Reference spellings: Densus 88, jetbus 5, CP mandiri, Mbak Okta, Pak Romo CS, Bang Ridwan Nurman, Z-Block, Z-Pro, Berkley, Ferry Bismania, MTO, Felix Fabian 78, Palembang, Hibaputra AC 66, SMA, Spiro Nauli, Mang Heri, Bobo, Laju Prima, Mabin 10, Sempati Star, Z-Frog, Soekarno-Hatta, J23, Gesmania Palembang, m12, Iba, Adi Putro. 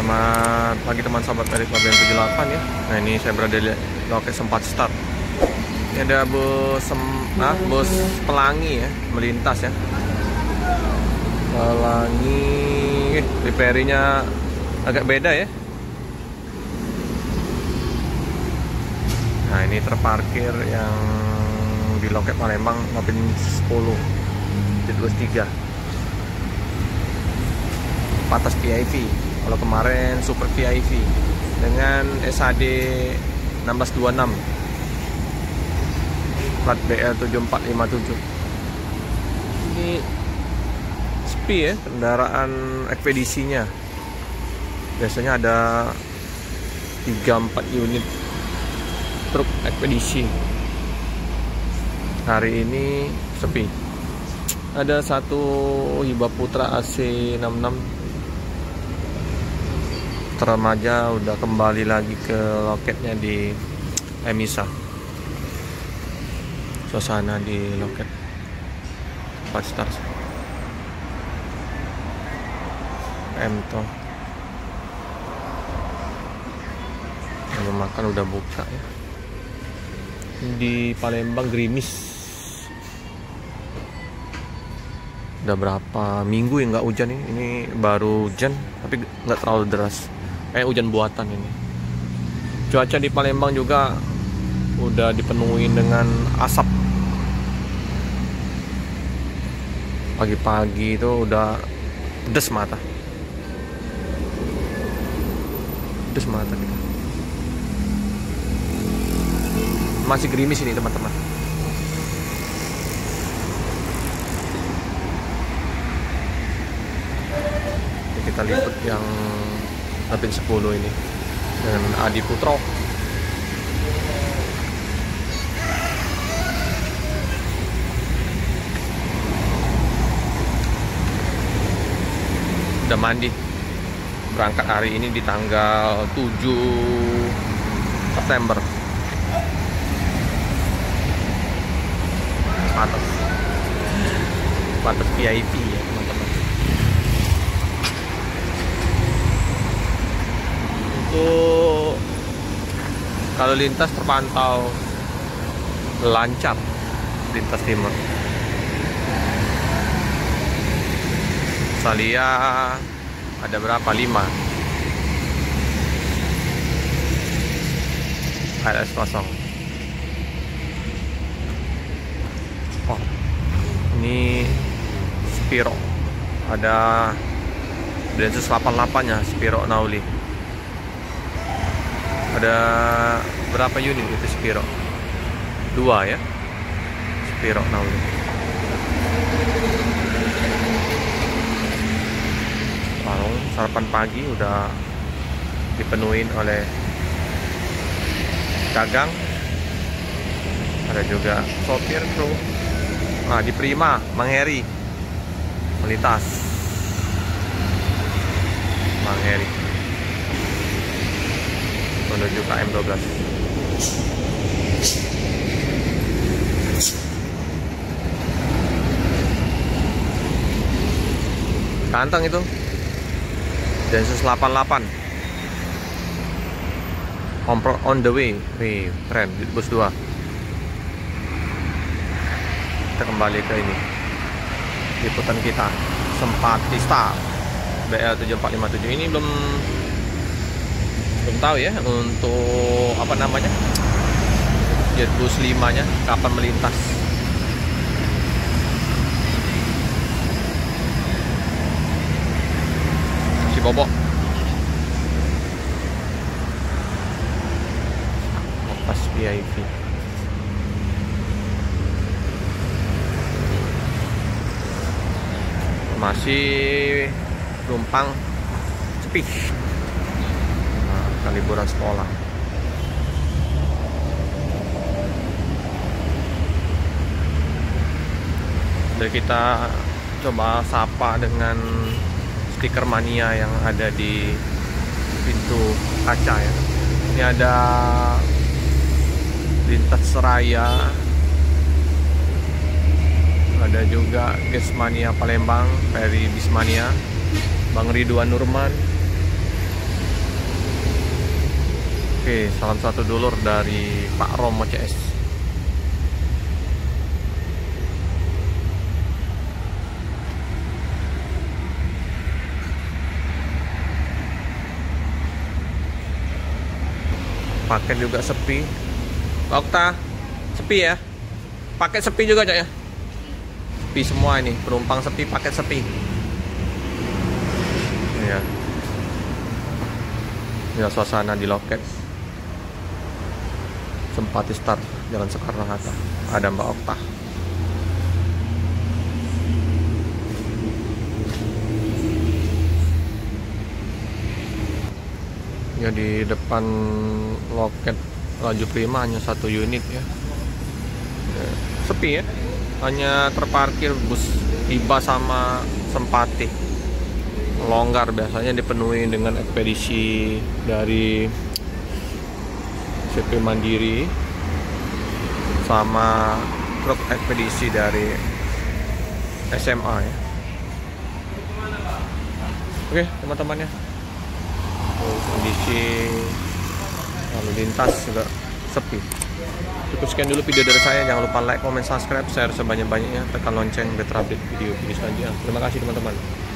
Selamat pagi teman sahabat Felix Fabian 78 ya. Nah ini saya berada di lokasi Sempati Star. Ini ada bus pelangi ya, melintas ya. Pelangi repairingnya agak beda ya. Nah ini terparkir yang di loket Palembang Mabin 10 J23 patas VIP. Kalau kemarin super VIP dengan SAD 1626 plat BL 7457. Ini sepi ya kendaraan ekspedisinya. Biasanya ada 3-4 unit truk ekspedisi. Hari ini sepi. Ada satu Hibaputra AC 66 termaja udah kembali lagi ke loketnya di Emisa. Suasana di loket Pastar MTO. Kalau makan udah buka ya. Di Palembang gerimis, udah berapa minggu ya nggak hujan nih. Ini baru hujan tapi nggak terlalu deras, hujan buatan. Ini cuaca di Palembang juga udah dipenuhi dengan asap. Pagi-pagi itu udah pedes mata, pedes mata kita. Masih gerimis ini teman-teman. Kita liput yang Mabin 10 ini dengan Adi Putro. Udah mandi. Berangkat hari ini di tanggal 7 September. Patas VIP ya teman-teman. Untuk kalau lintas terpantau lancar, lintas timur Salia ada berapa? 5 RS kosong. Ini Spiro, ada Densus 88 ya, Spiro Nauli. Ada berapa unit itu Spiro? 2 ya, Spiro Nauli. Kalau sarapan pagi udah dipenuhin oleh dagang, ada juga sopir tuh. Nah, di Prima, Mang Heri melintas. Mang Heri menuju ke M12. Kanteng itu Densus 88 on the way. Wih, keren, bus 2. Kita kembali ke ini liputan kita Sempati Star BL 7457. Ini belum tahu ya untuk apa namanya jetbus 5 nya kapan melintas. Si Bobo, pas VIP. Masih numpang sepi. Nah, kali liburan sekolah. Jadi kita coba sapa dengan stiker mania yang ada di pintu kaca ya. Ini ada lintas seraya. Ada juga Gesmania Palembang, Ferry Bismania, Bang Ridwan Nurman, Oke, salam satu dulur dari Pak Romo CS. Paket juga sepi. Okta, sepi ya? Paket sepi juga, Cak ya? Sepi semua ini, penumpang sepi, paket sepi. Ya. Ya, suasana di loket Sempati Star, Jalan Soekarno-Hatta. Ada Mbak Okta. Ya, di depan loket Laju Prima hanya satu unit ya. Ya, sepi ya. Hanya terparkir bus Iba sama Sempati. Longgar biasanya dipenuhi dengan ekspedisi dari CP Mandiri sama truk ekspedisi dari SMA ya. Oke teman-teman ya, kondisi lalu lintas juga sepi. Cukup sekian dulu video dari saya. Jangan lupa like, comment, subscribe, share sebanyak-banyaknya, tekan lonceng biar terupdate video-video selanjutnya. Terima kasih teman-teman.